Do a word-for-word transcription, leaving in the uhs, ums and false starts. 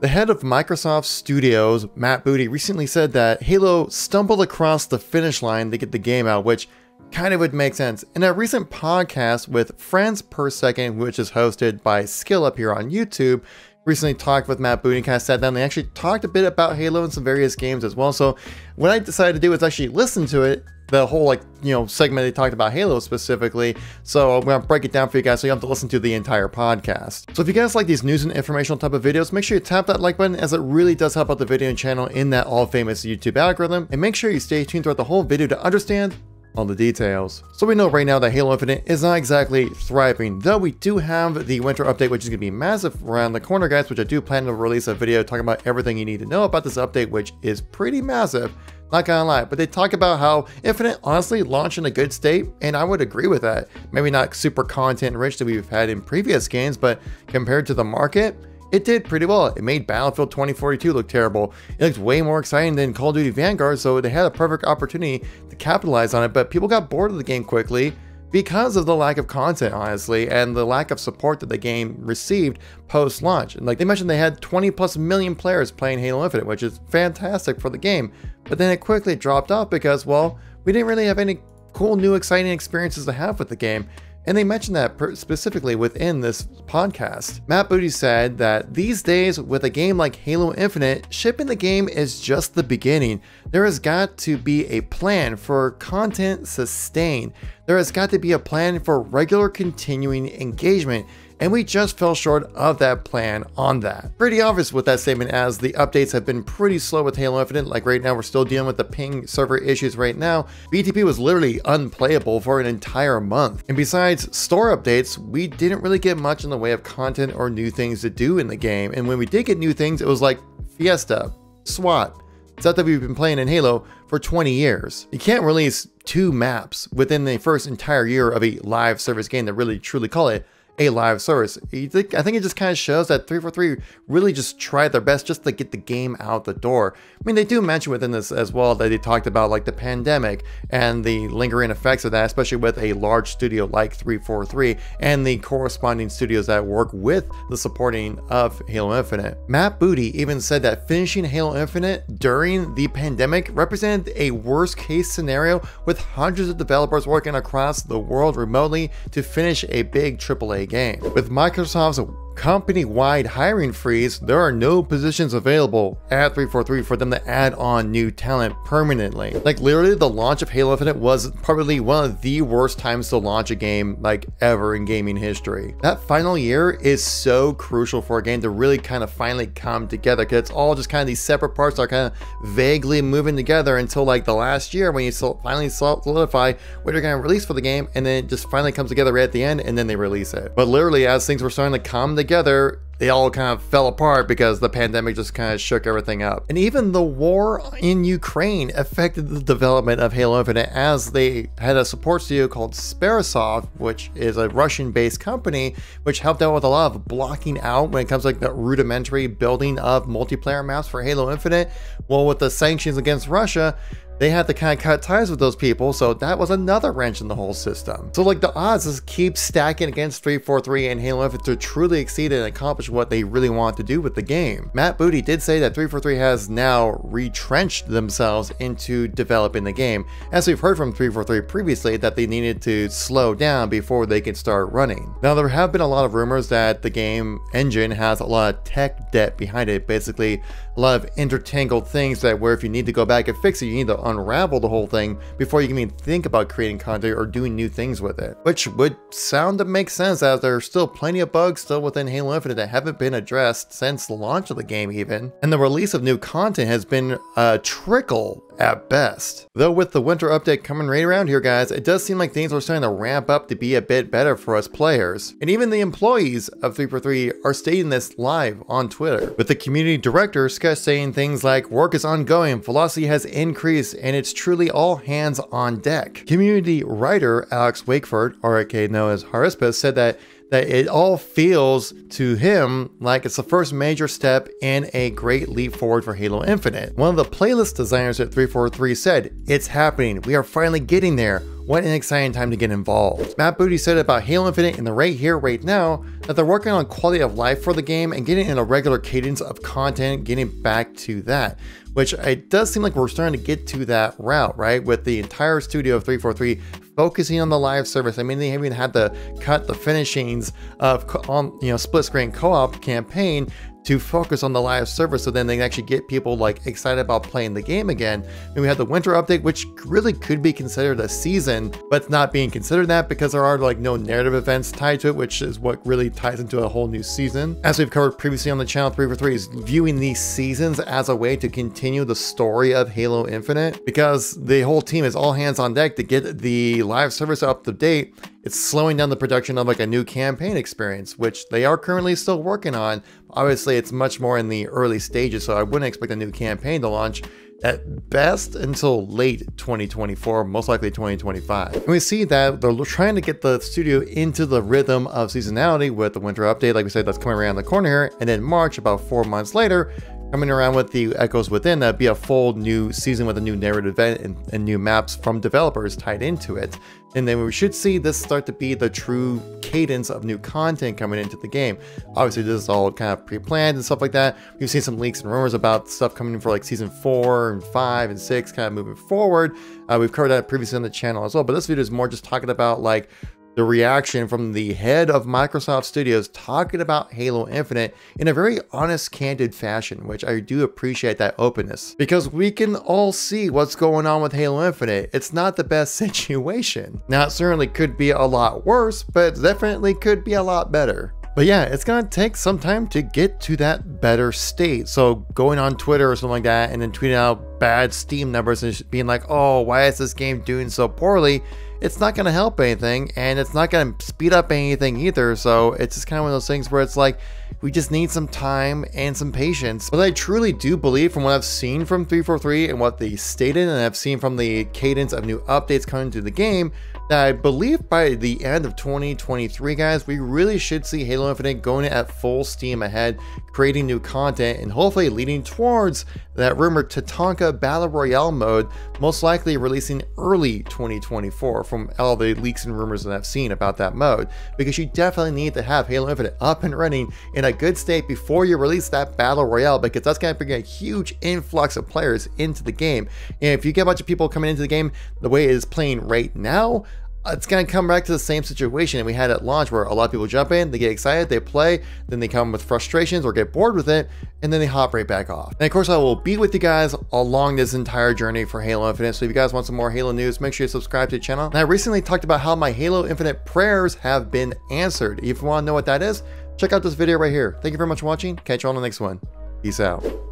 The head of Microsoft Studios, Matt Booty, recently said that Halo stumbled across the finish line to get the game out, which kind of would make sense. In a recent podcast with Friends Per Second, which is hosted by Skill Up here on YouTube, recently talked with Matt Booty and kind of sat down. They actually talked a bit about Halo and some various games as well. So what I decided to do is actually listen to it, the whole like, you know, segment they talked about Halo specifically. So I'm gonna break it down for you guys so you don't have to listen to the entire podcast. So if you guys like these news and informational type of videos, make sure you tap that like button, as it really does help out the video and channel in that all famous YouTube algorithm. And make sure you stay tuned throughout the whole video to understand all the details. So we know right now that Halo Infinite is not exactly thriving, though we do have the winter update, which is going to be massive around the corner, guys, which I do plan to release a video talking about everything you need to know about this update, which is pretty massive, not gonna lie. But they talk about how Infinite honestly launched in a good state, and I would agree with that. Maybe not super content rich that we've had in previous games, but compared to the market, it did pretty well. It made Battlefield twenty forty-two look terrible. It looked way more exciting than Call of Duty Vanguard, so they had a perfect opportunity to capitalize on it, but people got bored of the game quickly because of the lack of content, honestly, and the lack of support that the game received post-launch. And like they mentioned, they had twenty plus million players playing Halo Infinite, which is fantastic for the game. But then it quickly dropped off because, well, we didn't really have any cool, new, exciting experiences to have with the game. And they mentioned that specifically within this podcast. Matt Booty said that these days with a game like Halo Infinite, shipping the game is just the beginning. There has got to be a plan for content sustain. There has got to be a plan for regular continuing engagement. And we just fell short of that plan on that. Pretty obvious with that statement, as the updates have been pretty slow with Halo Infinite. Like right now, we're still dealing with the ping server issues right now. B T P was literally unplayable for an entire month. And besides store updates, we didn't really get much in the way of content or new things to do in the game. And when we did get new things, it was like Fiesta, SWAT, stuff that we've been playing in Halo for twenty years. You can't release two maps within the first entire year of a live service game to really truly call it a live service. I think it just kind of shows that three forty-three really just tried their best just to get the game out the door. I mean, they do mention within this as well that they talked about like the pandemic and the lingering effects of that, especially with a large studio like three forty-three and the corresponding studios that work with the supporting of Halo Infinite. Matt Booty even said that finishing Halo Infinite during the pandemic represented a worst case scenario, with hundreds of developers working across the world remotely to finish a big triple A game. With Microsoft's company-wide hiring freeze, there are no positions available at three forty-three for them to add on new talent permanently. Like literally the launch of Halo Infinite was probably one of the worst times to launch a game like ever in gaming history. That final year is so crucial for a game to really kind of finally come together, because it's all just kind of these separate parts that are kind of vaguely moving together until like the last year when you finally solidify what you're going to release for the game, and then it just finally comes together right at the end and then they release it. But literally as things were starting to come together together, they all kind of fell apart because the pandemic just kind of shook everything up. And even the war in Ukraine affected the development of Halo Infinite, as they had a support studio called Sparasov, which is a Russian-based company, which helped out with a lot of blocking out when it comes to like the rudimentary building of multiplayer maps for Halo Infinite. Well, with the sanctions against Russia, they had to kind of cut ties with those people, so that was another wrench in the whole system. So like the odds just keep stacking against three forty-three and Halo Infinite to truly exceed and accomplish what they really want to do with the game. Matt Booty did say that three forty-three has now retrenched themselves into developing the game, as we've heard from three forty-three previously that they needed to slow down before they could start running. Now there have been a lot of rumors that the game engine has a lot of tech debt behind it, basically a lot of intertangled things that where if you need to go back and fix it, you need to unravel the whole thing before you can even think about creating content or doing new things with it, which would sound to make sense, as there are still plenty of bugs still within Halo Infinite that haven't been addressed since the launch of the game even, and the release of new content has been a trickle at best. Though with the winter update coming right around here, guys, it does seem like things are starting to ramp up to be a bit better for us players. And even the employees of three forty-three are stating this live on Twitter, with the community director Sketch saying things like, "Work is ongoing, velocity has increased, and it's truly all hands on deck." Community writer Alex Wakeford, or aka known as Haruspis, said that that it all feels to him like it's the first major step in a great leap forward for Halo Infinite. One of the playlist designers at three forty-three said, "It's happening. We are finally getting there. What an exciting time to get involved. Matt Booty said about Halo Infinite in the Right Here, Right Now that they're working on quality of life for the game and getting in a regular cadence of content, getting back to that. Which it does seem like we're starting to get to that route, right? With the entire studio of three forty-three focusing on the live service. I mean, they haven't even had to cut the finishings of on, you know, split screen co-op campaign to focus on the live service, so then they can actually get people like excited about playing the game again. And we had the winter update, which really could be considered a season, but it's not being considered that because there are like no narrative events tied to it, which is what really ties into a whole new season. As we've covered previously on the channel, three forty-three is viewing these seasons as a way to continue the story of Halo Infinite, because the whole team is all hands on deck to get the live service up to date. It's slowing down the production of like a new campaign experience, which they are currently still working on. Obviously, it's much more in the early stages, so I wouldn't expect a new campaign to launch at best until late twenty twenty-four, most likely twenty twenty-five. And we see that they're trying to get the studio into the rhythm of seasonality with the winter update, like we said, that's coming around the corner here. And then March, about four months later, coming around with the Echoes Within, that'd be a full new season with a new narrative event and, and new maps from developers tied into it. And then we should see this start to be the true cadence of new content coming into the game. Obviously, this is all kind of pre-planned and stuff like that. We've seen some leaks and rumors about stuff coming for like season four and five and six kind of moving forward. Uh, we've covered that previously on the channel as well, but this video is more just talking about like the reaction from the head of Microsoft Studios talking about Halo Infinite in a very honest, candid fashion, which I do appreciate that openness, because we can all see what's going on with Halo Infinite. It's not the best situation. Now, it certainly could be a lot worse, but it definitely could be a lot better. But yeah, it's gonna take some time to get to that better state. So going on Twitter or something like that and then tweeting out bad Steam numbers and just being like, oh, why is this game doing so poorly? It's not gonna help anything, and it's not gonna speed up anything either. So it's just kind of one of those things where it's like, we just need some time and some patience. But I truly do believe, from what I've seen from three forty-three and what they stated, and I've seen from the cadence of new updates coming to the game, that I believe by the end of twenty twenty-three, guys, we really should see Halo Infinite going at full steam ahead, creating new content, and hopefully leading towards that rumored Tatanka Battle Royale mode, most likely releasing early twenty twenty-four from all the leaks and rumors that I've seen about that mode, because you definitely need to have Halo Infinite up and running in a good state before you release that Battle Royale, because that's going to bring a huge influx of players into the game. And if you get a bunch of people coming into the game the way it is playing right now, it's going to come back to the same situation that we had at launch, where a lot of people jump in, they get excited, they play, then they come with frustrations or get bored with it, and then they hop right back off. And of course, I will be with you guys along this entire journey for Halo Infinite. So if you guys want some more Halo news, make sure you subscribe to the channel. And I recently talked about how my Halo Infinite prayers have been answered. If you want to know what that is, check out this video right here. Thank you very much for watching. Catch you on the next one. Peace out.